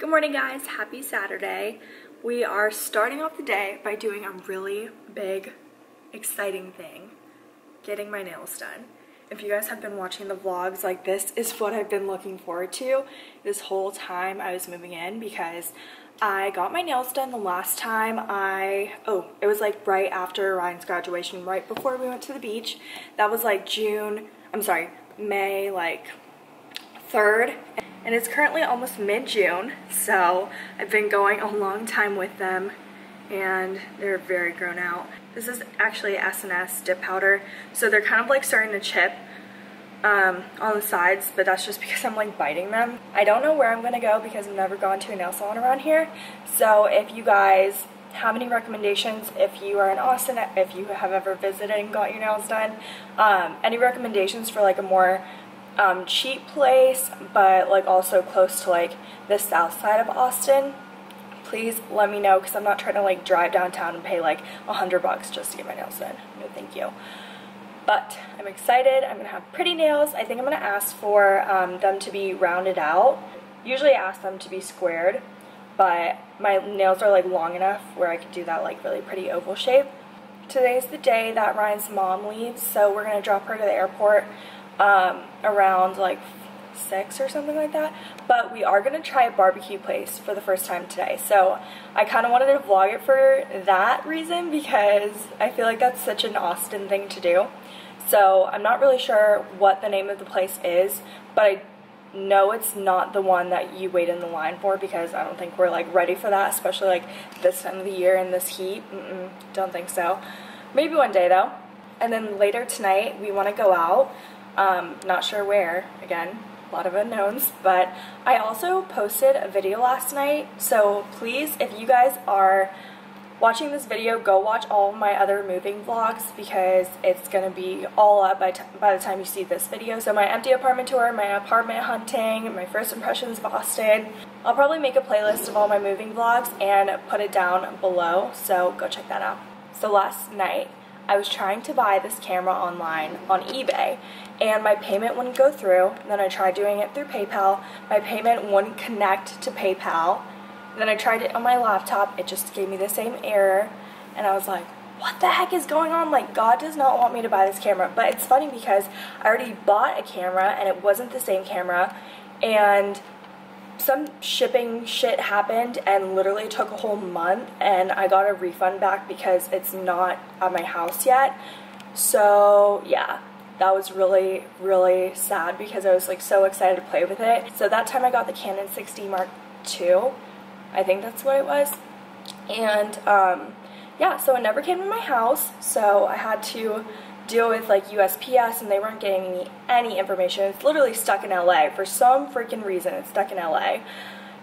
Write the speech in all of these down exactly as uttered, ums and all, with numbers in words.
Good morning, guys. Happy Saturday. We are starting off the day by doing a really big, exciting thing, getting my nails done. If you guys have been watching the vlogs, like, this is what I've been looking forward to this whole time I was moving in, because I got my nails done the last time I, oh, it was like right after Ryan's graduation, right before we went to the beach. That was like June, I'm sorry, May like third. And it's currently almost mid-June, so I've been going a long time with them, and they're very grown out. This is actually S and S dip powder, so they're kind of like starting to chip um, on the sides, but that's just because I'm like biting them. I don't know where I'm going to go because I've never gone to a nail salon around here, so if you guys have any recommendations, if you are in Austin, if you have ever visited and got your nails done, um, any recommendations for like a more Um, cheap place but like also close to like the south side of Austin, please let me know, because I'm not trying to like drive downtown and pay like a hundred bucks just to get my nails done. No, thank you. But I'm excited. I'm gonna have pretty nails. I think I'm gonna ask for um, them to be rounded out. Usually I ask them to be squared, but my nails are like long enough where I could do that like really pretty oval shape. Today's the day that Ryan's mom leaves, so we're gonna drop her to the airport Um, around like six or something like that, but we are gonna try a barbecue place for the first time today. So I kind of wanted to vlog it for that reason, because I feel like that's such an Austin thing to do. So I'm not really sure what the name of the place is, but I know it's not the one that you wait in the line for, because I don't think we're like ready for that, especially like this time of the year in this heat. Mm-mm, don't think so. Maybe one day though. And then later tonight we want to go out. Um, not sure where, again, a lot of unknowns, but I also posted a video last night, so please, if you guys are watching this video, go watch all of my other moving vlogs, because it's going to be all up by, t by the time you see this video. So my empty apartment tour, my apartment hunting, my first impressions of Austin. I'll probably make a playlist of all my moving vlogs and put it down below, so go check that out. So last night, I was trying to buy this camera online on eBay, and my payment wouldn't go through. And then I tried doing it through PayPal. My payment wouldn't connect to PayPal. And then I tried it on my laptop. It just gave me the same error. And I was like, what the heck is going on? Like, God does not want me to buy this camera. But it's funny because I already bought a camera and it wasn't the same camera. And some shipping shit happened and literally took a whole month, and I got a refund back because it's not at my house yet. So yeah, that was really, really sad, because I was like so excited to play with it. So that time I got the Canon six D Mark two, I think that's what it was. And um, yeah, so it never came to my house, so I had to deal with like U S P S, and they weren't getting me any information. It's literally stuck in L A for some freaking reason. It's stuck in L A,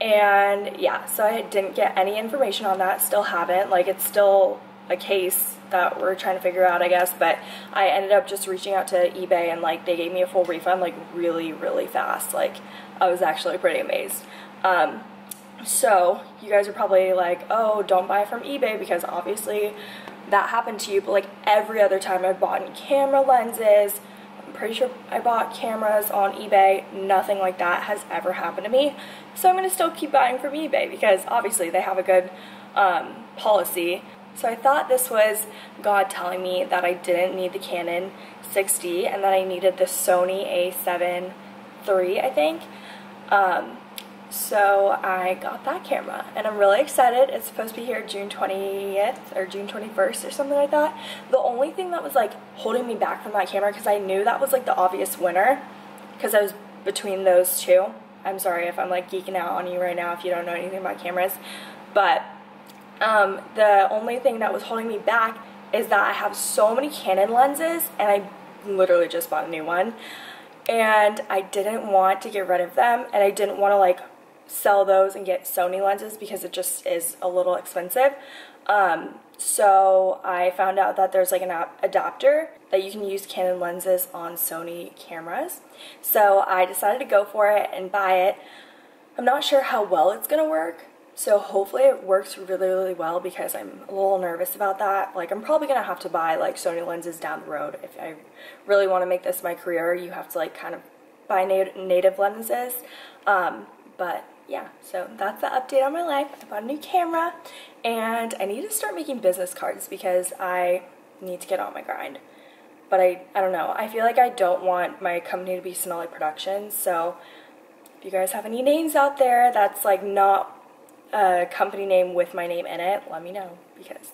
and yeah, so I didn't get any information on that. Still haven't. Like, it's still a case that we're trying to figure out, I guess. But I ended up just reaching out to eBay, and like they gave me a full refund, like really, really fast. Like, I was actually pretty amazed. Um, so you guys are probably like, oh, don't buy from eBay, because obviously that happened to you. But like every other time I bought camera lenses, I'm pretty sure I bought cameras on eBay, nothing like that has ever happened to me. So I'm going to still keep buying from eBay, because obviously they have a good um, policy. So I thought this was God telling me that I didn't need the Canon six D, and that I needed the Sony A seven three, I think. Um, So I got that camera, and I'm really excited. It's supposed to be here June twentieth or June twenty-first or something like that. The only thing that was like holding me back from that camera, because I knew that was like the obvious winner, because I was between those two. I'm sorry if I'm like geeking out on you right now if you don't know anything about cameras, but um, the only thing that was holding me back is that I have so many Canon lenses, and I literally just bought a new one, and I didn't want to get rid of them, and I didn't want to like sell those and get Sony lenses, because it just is a little expensive. Um, so I found out that there's like an adapter that you can use Canon lenses on Sony cameras. So I decided to go for it and buy it. I'm not sure how well it's gonna work, so hopefully it works really, really well, because I'm a little nervous about that. Like, I'm probably gonna have to buy like Sony lenses down the road. If I really want to make this my career, you have to like kind of buy na native lenses. Um, but yeah, so that's the update on my life. I bought a new camera, and I need to start making business cards because I need to get on my grind. But I, I don't know. I feel like I don't want my company to be Smelly Productions, so if you guys have any names out there that's like not a company name with my name in it, let me know because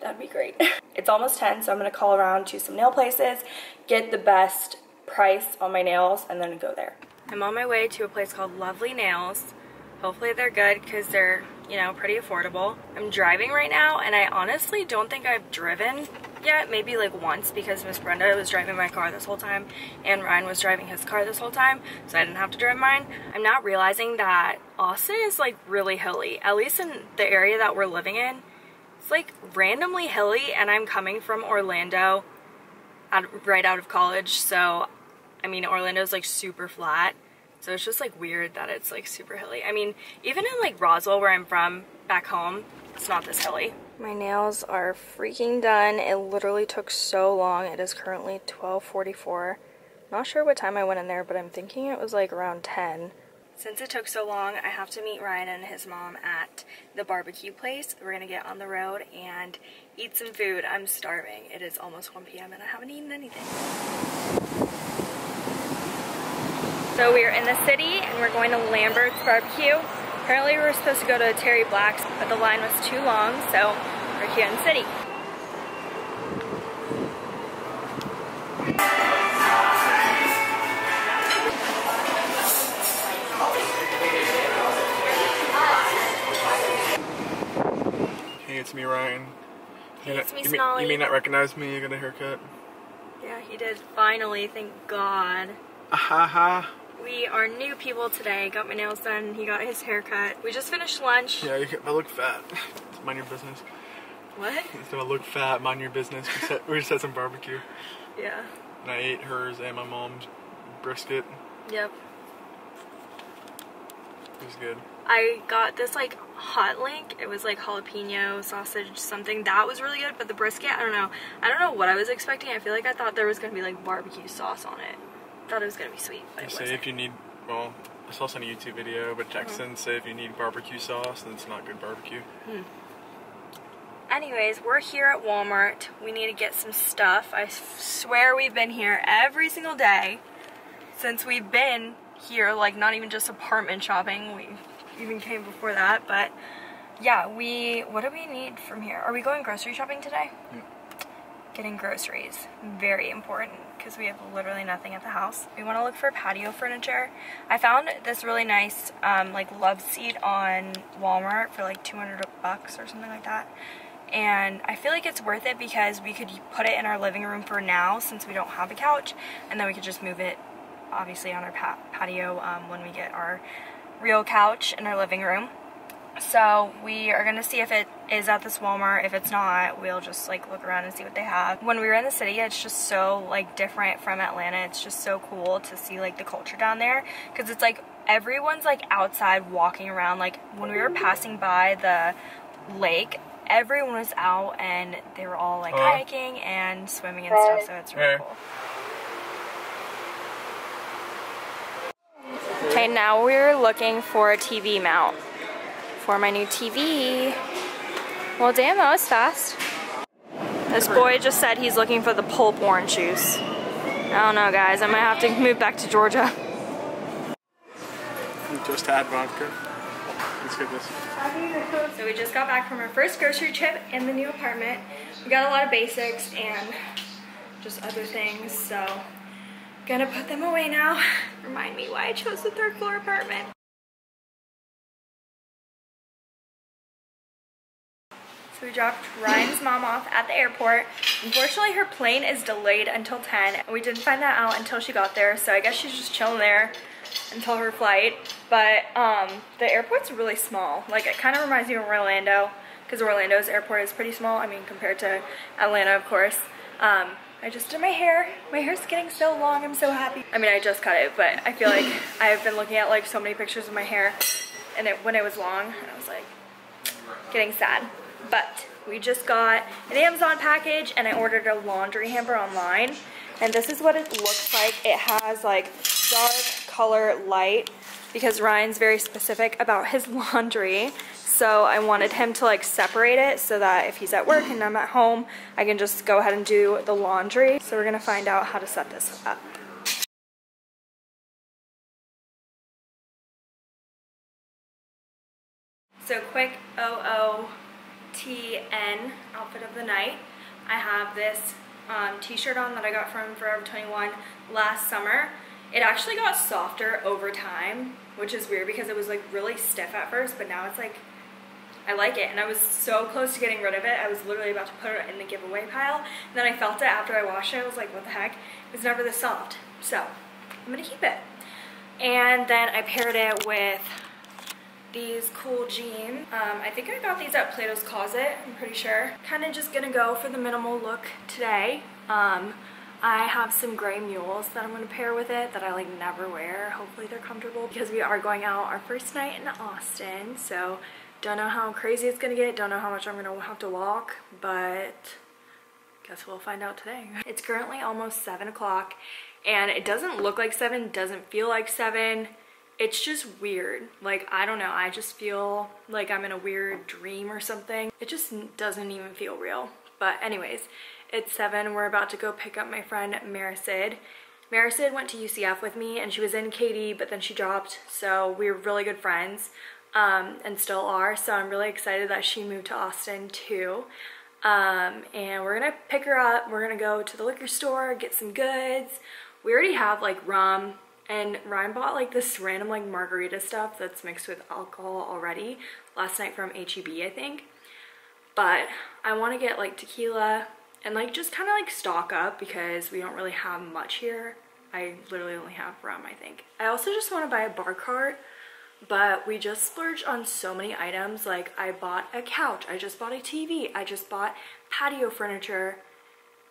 that'd be great. It's almost ten, so I'm going to call around to some nail places, get the best price on my nails, and then go there. I'm on my way to a place called Lovely Nails. Hopefully they're good because they're, you know, pretty affordable. I'm driving right now, and I honestly don't think I've driven yet. Maybe like once because Miss Brenda was driving my car this whole time, and Ryan was driving his car this whole time, so I didn't have to drive mine. I'm not realizing that Austin is like really hilly, at least in the area that we're living in. It's like randomly hilly, and I'm coming from Orlando out, right out of college, so I mean Orlando's like super flat, so it's just like weird that it's like super hilly. I mean, even in like Roswell where I'm from back home, it's not this hilly. My nails are freaking done. It literally took so long. It is currently twelve forty-four. Not sure what time I went in there, but I'm thinking it was like around ten. Since it took so long, I have to meet Ryan and his mom at the barbecue place. We're gonna get on the road and eat some food. I'm starving. It is almost one P M and I haven't eaten anything. So we are in the city and we're going to Lambert's Barbecue. Apparently we were supposed to go to Terry Black's, but the line was too long, so we're here in the city. It's me, Ryan. Hey, it's me, you, may, you may not recognize me. You got a haircut. Yeah, he did. Finally, thank God. Aha! Ha. We are new people today. Got my nails done. He got his haircut. We just finished lunch. Yeah, you, I look fat. Mind your business. What? So I look fat. Mind your business. We, set, we just had some barbecue. Yeah. And I ate hers and my mom's brisket. Yep. It was good. I got this like hot link. It was like jalapeno sausage something. That was really good, but the brisket, I don't know. I don't know what I was expecting. I feel like I thought there was gonna be like barbecue sauce on it. Thought it was gonna be sweet, but it wasn't. Say if you need, well, I saw this on a YouTube video, but Jackson mm-hmm. said if you need barbecue sauce, then it's not good barbecue. Hmm. Anyways, we're here at Walmart. We need to get some stuff. I swear we've been here every single day since we've been here, like not even just apartment shopping. We even came before that, but yeah, we, what do we need from here? Are we going grocery shopping today? Yeah. Getting groceries, very important, because we have literally nothing at the house. We want to look for patio furniture. I found this really nice, um, like love seat on Walmart for like two hundred bucks or something like that. And I feel like it's worth it because we could put it in our living room for now since we don't have a couch, and then we could just move it obviously on our pa patio um, when we get our real couch in our living room. So we are gonna see if it is at this Walmart. If it's not, we'll just like look around and see what they have. When we were in the city, it's just so like different from Atlanta. It's just so cool to see like the culture down there, because it's like everyone's like outside walking around. Like when we were passing by the lake, everyone was out and they were all like uh, hiking and swimming and stuff, so it's really yeah. cool. Okay, now we're looking for a T V mount for my new T V. Well, damn, that was fast. This boy just said he's looking for the pulp orange juice. I don't know, guys. I might have to move back to Georgia. We just had vodka. Let's get this. So we just got back from our first grocery trip in the new apartment. We got a lot of basics and just other things, so gonna put them away now. Remind me why I chose the third floor apartment. So we dropped Ryan's mom off at the airport. Unfortunately, her plane is delayed until ten, and we didn't find that out until she got there, so I guess she's just chilling there until her flight. But um, the airport's really small. Like, it kind of reminds me of Orlando, because Orlando's airport is pretty small, I mean, compared to Atlanta, of course. Um, I just did my hair. My hair's getting so long, I'm so happy. I mean, I just cut it, but I feel like I've been looking at like so many pictures of my hair and it, when it was long, and I was like getting sad. But we just got an Amazon package and I ordered a laundry hamper online, and this is what it looks like. It has like dark color, light. because Ryan's very specific about his laundry. So I wanted him to like separate it so that if he's at work and I'm at home, I can just go ahead and do the laundry. So we're gonna find out how to set this up. So quick O O T N outfit of the night. I have this um, t-shirt on that I got from Forever twenty-one last summer. It actually got softer over time, which is weird because it was like really stiff at first, but now it's like, I like it. And I was so close to getting rid of it. I was literally about to put it in the giveaway pile. And then I felt it after I washed it. I was like, what the heck? It was never this soft. So I'm gonna keep it. And then I paired it with these cool jeans. Um, I think I got these at Plato's Closet, I'm pretty sure. Kind of just gonna go for the minimal look today. Um, I have some gray mules that I'm gonna pair with it that I like never wear. Hopefully they're comfortable because we are going out our first night in Austin. So don't know how crazy it's gonna get. Don't know how much I'm gonna have to walk, but guess we'll find out today. It's currently almost seven o'clock and it doesn't look like seven, doesn't feel like seven. It's just weird. Like, I don't know. I just feel like I'm in a weird dream or something. It just doesn't even feel real. But anyways, it's seven. We're about to go pick up my friend Maricid. Maricid went to U C F with me and she was in K D, but then she dropped. So we were really good friends um, and still are. So I'm really excited that she moved to Austin too. Um, and we're gonna pick her up. We're gonna go to the liquor store, get some goods. We already have like rum. And Ryan bought like this random like margarita stuff that's mixed with alcohol already last night from H E B, I think. But I want to get like tequila and like just kind of like stock up because we don't really have much here. I literally only have rum, I think. I also just want to buy a bar cart, but we just splurged on so many items. Like I bought a couch, I just bought a T V, I just bought patio furniture,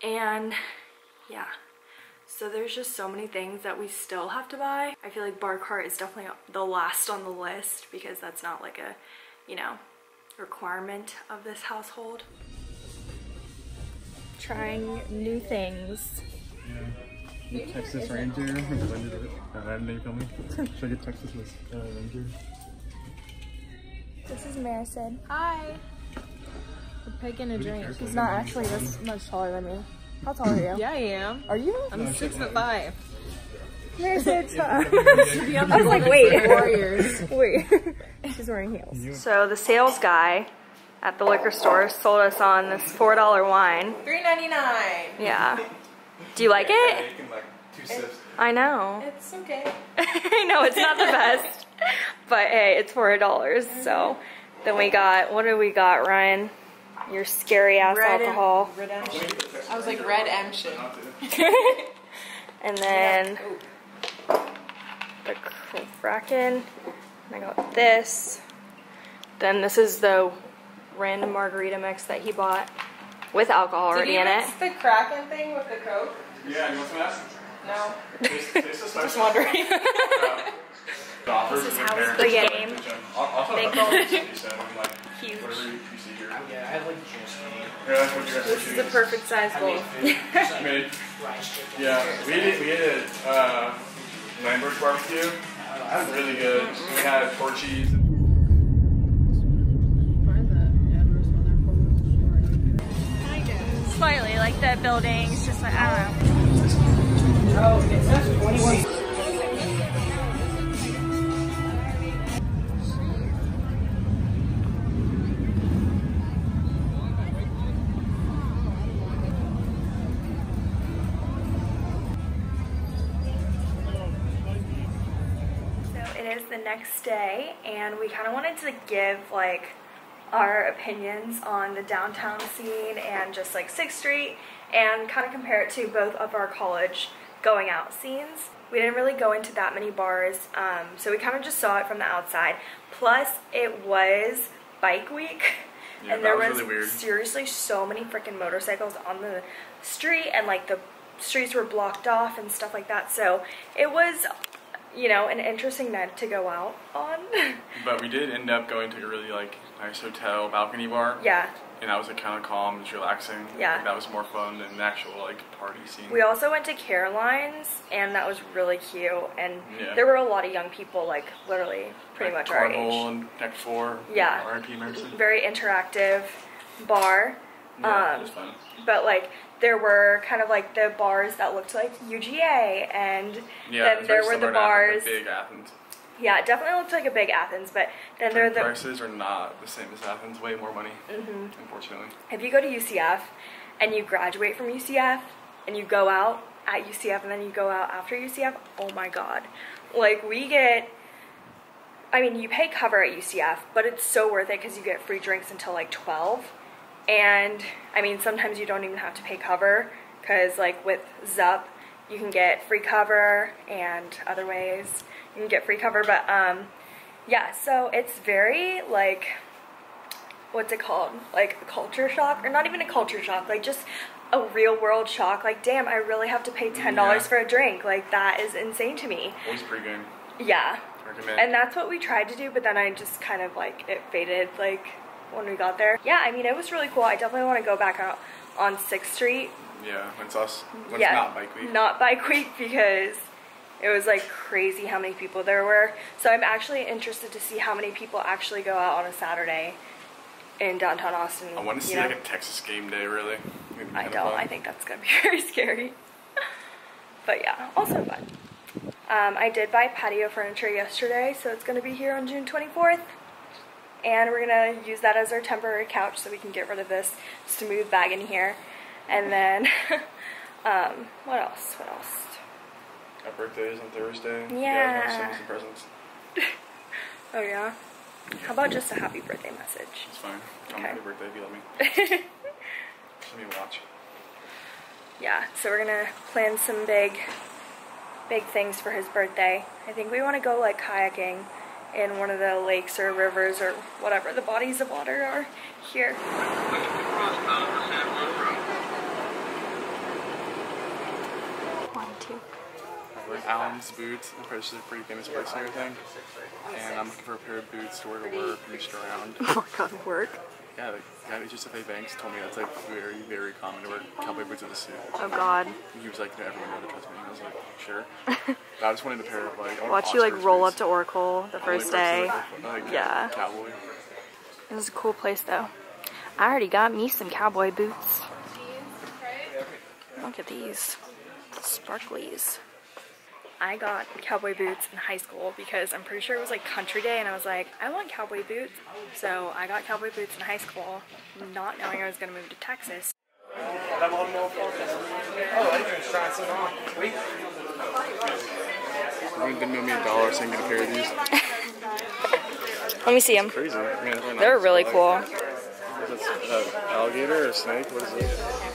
and yeah. So there's just so many things that we still have to buy. I feel like bar cart is definitely the last on the list because that's not like a, you know, requirement of this household. Trying new things. Yeah. Texas Ranger blended with, uh, maybe filming. Should I get Texas uh, Ranger? This is Maricid. Hi. We're picking a drink. He's not actually this much taller than me. How tall are you? Yeah, I am. Are you? I'm no, six foot five. Maricid. I was like, wait. Warriors. Wait. She's wearing heels. So the sales guy at the liquor store sold us on this four dollar wine. Three ninety nine. Yeah. Do you like it? I know. It's okay. I know it's not the best, but hey, it's four dollars. So then we got. What do we got, Ryan? Your scary ass red alcohol. Red I was like red action. And then the Kraken. I got this. Then this is the random margarita mix that he bought with alcohol already Did you in mix it. The Kraken thing with the Coke. Yeah, you want some ass? No. Just wondering. This is how it's the game. They call it huge. Yeah, I had like juice. Yeah, this is the perfect size bowl. Yeah, we did. We did uh, Lambert's barbecue. That was really good. We had four cheese. Slightly like the buildings, just like I don't know. Oh, it says twenty-one. The next day, and we kind of wanted to give like our opinions on the downtown scene and just like sixth street and kind of compare it to both of our college going out scenes. We didn't really go into that many bars, um, so we kind of just saw it from the outside. Plus it was bike week. Yeah, and there was, was really seriously so many freaking motorcycles on the street, and like the streets were blocked off and stuff like that, so it was you know, an interesting night to go out on. But we did end up going to a really, like, nice hotel balcony bar. Yeah. And that was like, kind of calm, just relaxing. Yeah. That was more fun than the actual, like, party scene. We also went to Caroline's, and that was really cute. And yeah. there were a lot of young people, like, literally pretty like much our age. And Deck four. Yeah. R and P Mercy. Very interactive bar. Yeah, um, it was fun. But, like, there were kind of, like, the bars that looked like U G A, and yeah, then there were the bars. Athens, like big Athens. Yeah, it definitely looked like a big Athens, but then there are the... prices are not the same as Athens. Way more money, mm-hmm. unfortunately. If you go to U C F, and you graduate from U C F, and you go out at U C F, and then you go out after U C F, oh my god. Like, we get... I mean, you pay cover at U C F, but it's so worth it because you get free drinks until, like, twelve. And, I mean, sometimes you don't even have to pay cover, because, like, with Zup, you can get free cover, and other ways you can get free cover, but, um, yeah, so it's very, like, what's it called? Like, a culture shock, or not even a culture shock, like, just a real-world shock, like, damn, I really have to pay ten dollars yeah. for a drink, like, that is insane to me. It was pretty good. Yeah. Recommend. And that's what we tried to do, but then I just kind of, like, it faded, like... when we got there. Yeah, I mean, it was really cool. I definitely want to go back out on sixth street. Yeah, when it's us, when yeah, it's not bike week. Not bike week, because it was like crazy how many people there were. So I'm actually interested to see how many people actually go out on a Saturday in downtown Austin. I want to see know? like a Texas game day, really. I don't. I think that's going to be very scary. But yeah, also fun. Um, I did buy patio furniture yesterday, so it's going to be here on June twenty-fourth. And we're going to use that as our temporary couch so we can get rid of this smooth bag in here. And then, um, what else? What else? Our birthday is on Thursday. Yeah. Yeah, I'm sending some presents. Oh, yeah? Yeah? How about just a happy birthday message? It's fine. Okay. Happy birthday if you love me. Let me watch. Yeah, so we're going to plan some big, big things for his birthday. I think we want to go, like, kayaking in one of the lakes or rivers or whatever the bodies of water are here. One, two. We're at Allen's Boots, which is a pretty famous place and everything. And I'm looking for a pair of boots to wear to work and just around. Oh my god, work? Yeah, the guy at H S F A Banks told me that's like very, very common to wear cowboy boots with a suit. Oh god. He was like, no, everyone knows, trust me. I was like, sure. But I just wanted a pair of like. Watch you like roll up to Oracle the first day. Like, yeah. Cowboy. This is a cool place though. I already got me some cowboy boots. Look at these sparklies. I got cowboy boots in high school because I'm pretty sure it was like country day and I was like, I want cowboy boots. So I got cowboy boots in high school, not knowing I was going to move to Texas. I'm going to give me a dollar so I can get a pair of these. Let me see them. Crazy. I mean, they're nice. Really cool. Is this an alligator or a snake? What is it?